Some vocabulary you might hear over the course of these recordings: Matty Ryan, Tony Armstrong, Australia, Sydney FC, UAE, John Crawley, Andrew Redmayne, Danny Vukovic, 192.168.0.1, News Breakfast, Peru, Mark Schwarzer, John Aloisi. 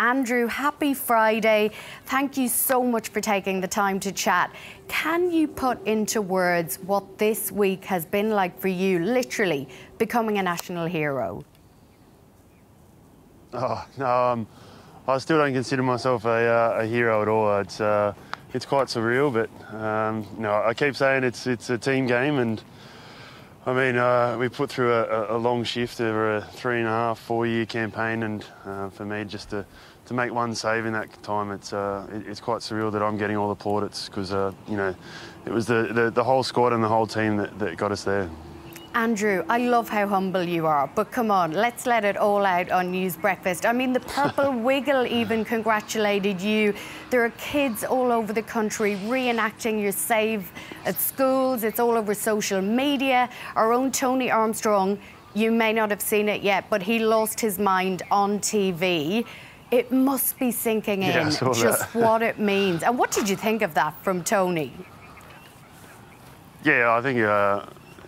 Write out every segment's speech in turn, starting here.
Andrew, happy Friday. Thank you so much for taking the time to chat. Can you put into words what this week has been like for you, literally becoming a national hero? Oh, no, I still don't consider myself a hero at all. It's quite surreal, but no, I keep saying it's a team game, and I mean, we put through a long shift over a 3.5-4 year campaign, and for me, just to make one save in that time, it's quite surreal that I'm getting all the plaudits, because you know, it was the whole squad and the whole team that got us there. Andrew, I love how humble you are, but come on, let's let it all out on News Breakfast. I mean, the Purple Wiggle even congratulated you. There are kids all over the country reenacting your save at schools. It's all over social media. Our own Tony Armstrong, you may not have seen it yet, but he lost his mind on TV. It must be sinking in, yeah, just what it means. And what did you think of that from Tony? Yeah, I think...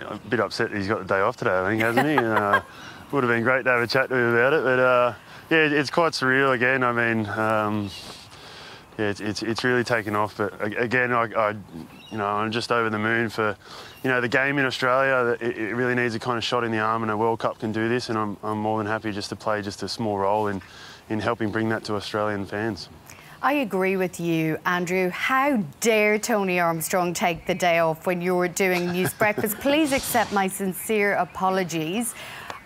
I'm a bit upset that he's got the day off today, I think, hasn't he? Would have been great to have a chat to him about it, but yeah, it's quite surreal again. I mean, yeah, it's really taken off. But again, I'm just over the moon for, you know, the game in Australia. It really needs a kind of shot in the arm, and a World Cup can do this. And I'm more than happy just to play just a small role in helping bring that to Australian fans. I agree with you, Andrew. How dare Tony Armstrong take the day off when you were doing News Breakfast? Please accept my sincere apologies.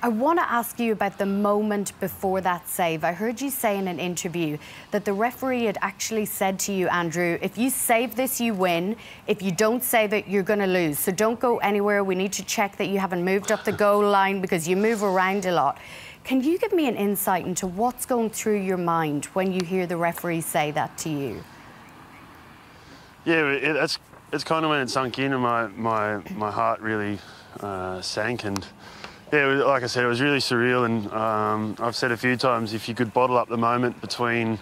I want to ask you about the moment before that save. I heard you say in an interview that the referee had actually said to you, Andrew, if you save this, you win. If you don't save it, you're going to lose. So don't go anywhere. We need to check that you haven't moved up the goal line, because you move around a lot. Can you give me an insight into what's going through your mind when you hear the referee say that to you? Yeah, it's kind of when it sunk in, and my heart really sank. And yeah, like I said, it was really surreal. And I've said a few times, if you could bottle up the moment between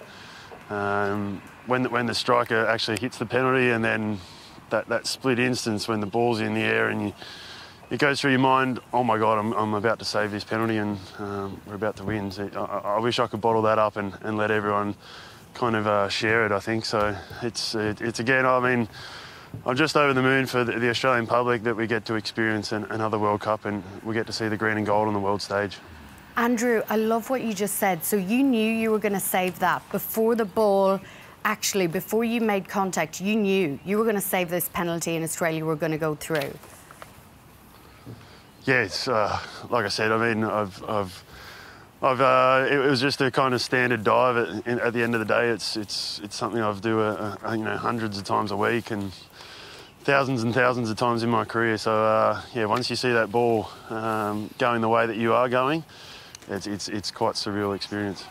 when the striker actually hits the penalty, and then that split instance when the ball's in the air and it goes through your mind, oh my God, I'm about to save this penalty, and we're about to win. So I wish I could bottle that up and let everyone kind of share it, I think. So it's again, I mean, I'm just over the moon for the Australian public that we get to experience another World Cup, and we get to see the green and gold on the world stage. Andrew, I love what you just said. So you knew you were going to save that before the ball. Actually, before you made contact, you knew you were going to save this penalty and Australia were going to go through. Yeah, it's, like I said, I mean, it was just a kind of standard dive. At the end of the day, it's something I do, you know, hundreds of times a week and thousands of times in my career. So yeah, once you see that ball going the way that you are going, it's quite a surreal experience.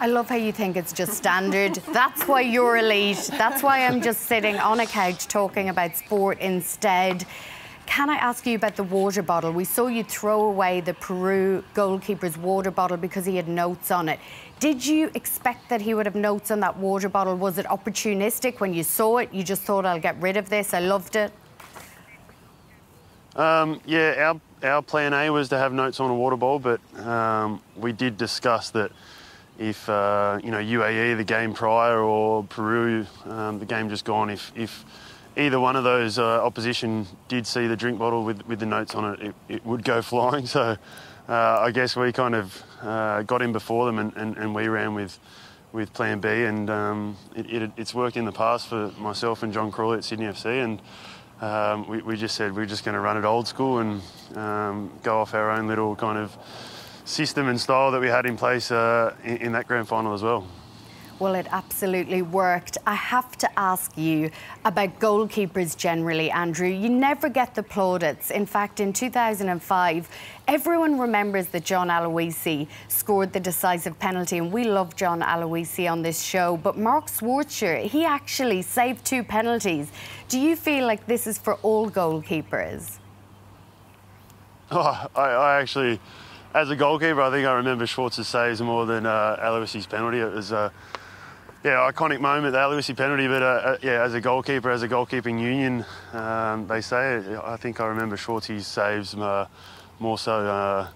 I love how you think it's just standard. That's why you're elite. That's why I'm just sitting on a couch talking about sport instead. Can I ask you about the water bottle? We saw you throw away the Peru goalkeeper's water bottle because he had notes on it. Did you expect that he would have notes on that water bottle? Was it opportunistic when you saw it? You just thought, I'll get rid of this, I loved it? Yeah, our plan A was to have notes on a water bottle, but we did discuss that if, you know, UAE, the game prior, or Peru, the game just gone, if either one of those opposition did see the drink bottle with the notes on it, it would go flying. So I guess we kind of got in before them and we ran with plan B, and it's worked in the past for myself and John Crawley at Sydney FC, and we just said we're just going to run it old school and go off our own little kind of system and style that we had in place in that grand final as well. Well, it absolutely worked. I have to ask you about goalkeepers generally, Andrew. You never get the plaudits. In fact, in 2005, everyone remembers that John Aloisi scored the decisive penalty, and we love John Aloisi on this show. But Mark Schwarzer, he actually saved 2 penalties. Do you feel like this is for all goalkeepers? Oh, I actually, as a goalkeeper, I think I remember Schwarzer's saves more than Aloisi's penalty. It was... yeah, iconic moment, the Aloisi penalty, but yeah, as a goalkeeper, as a goalkeeping union, they say, I think I remember Schwartz's saves more so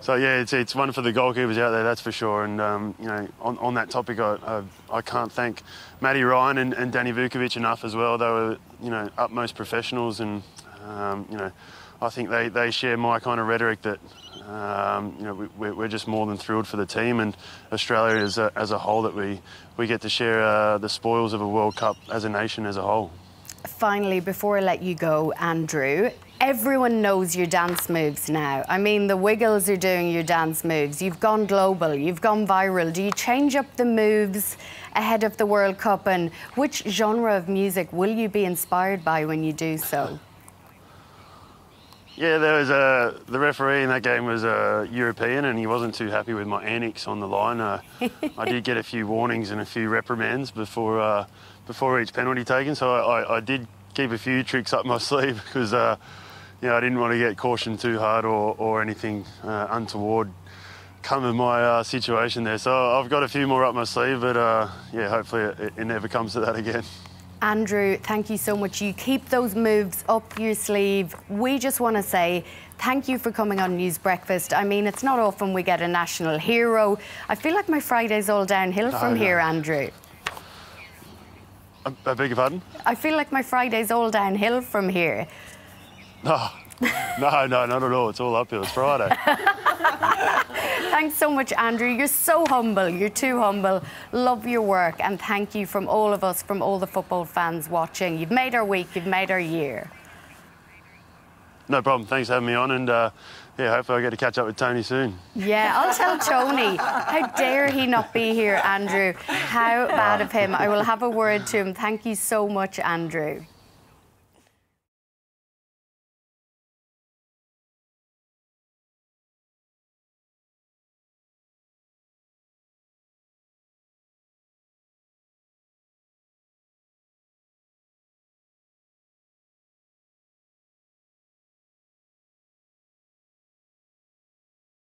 So yeah, it's one for the goalkeepers out there, that's for sure. And you know, on that topic, I can't thank Matty Ryan and Danny Vukovic enough as well. They were, you know, utmost professionals, and you know, I think they share my kind of rhetoric that you know, we're just more than thrilled for the team and Australia as a whole that we get to share the spoils of a World Cup as a nation as a whole. Finally, before I let you go, Andrew, everyone knows your dance moves now. I mean, the Wiggles are doing your dance moves. You've gone global, you've gone viral. Do you change up the moves ahead of the World Cup? And which genre of music will you be inspired by when you do so? Yeah, there was the referee in that game was European, and he wasn't too happy with my antics on the line. I did get a few warnings and a few reprimands before each penalty taken, so I did keep a few tricks up my sleeve because you know, I didn't want to get cautioned too hard or anything untoward come of my situation there. So I've got a few more up my sleeve, but yeah, hopefully it never comes to that again. Andrew, thank you so much. You keep those moves up your sleeve. We just want to say thank you for coming on News Breakfast. I mean, it's not often we get a national hero. I feel like my Friday's all downhill from here, Andrew. I beg your pardon? I feel like my Friday's all downhill from here. No, no, not at all. It's all uphill. It's Friday. Thanks so much, Andrew. You're so humble. You're too humble. Love your work, and thank you from all of us, from all the football fans watching. You've made our week. You've made our year. No problem. Thanks for having me on, and yeah, hopefully I get to catch up with Tony soon. Yeah, I'll tell Tony. How dare he not be here, Andrew? How bad of him. I will have a word to him. Thank you so much, Andrew.